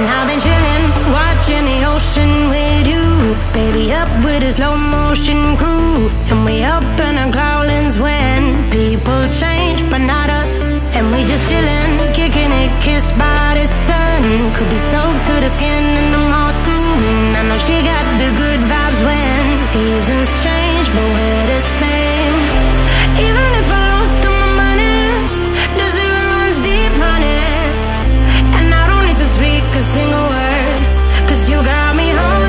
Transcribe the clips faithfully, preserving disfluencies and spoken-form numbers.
And I've been chillin', watching the ocean with you. Baby, up with a slow motion crew. And we up in our growlings when people change, but not us. And we just chillin', kicking it, kissed by the sun. Could be soaked to the skin in the mall soon. I know she got the good vibes when seasons change, but we're the same. Even if I lost all my money, the zero runs deep, honey. And I don't need to speak a single word, cause you got me holding.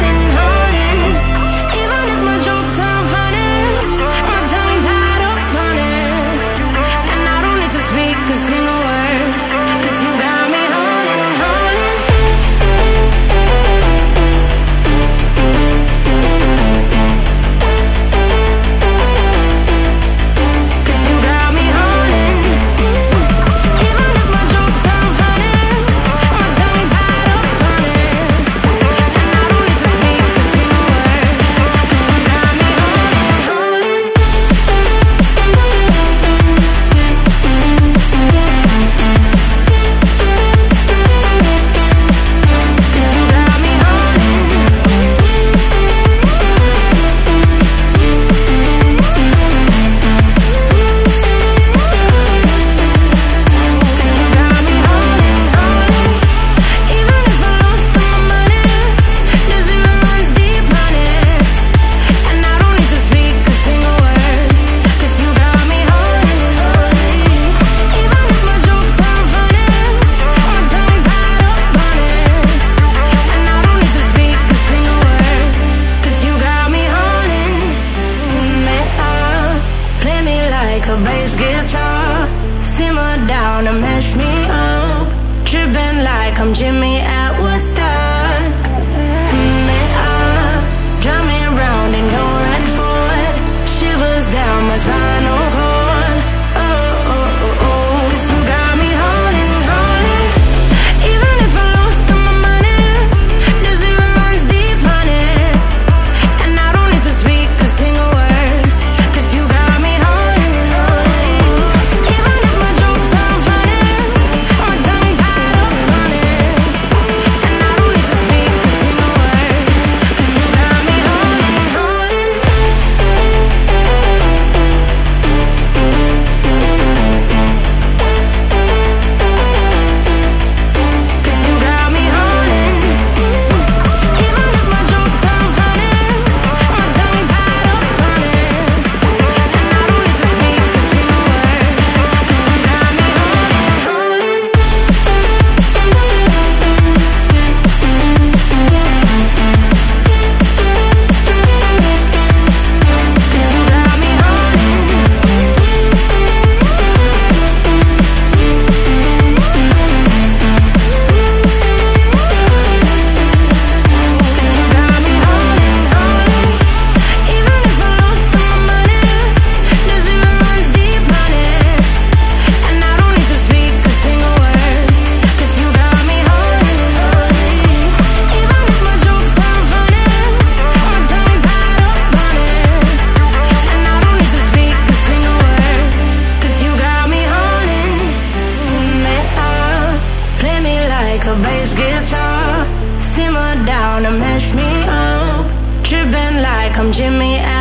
Jimmy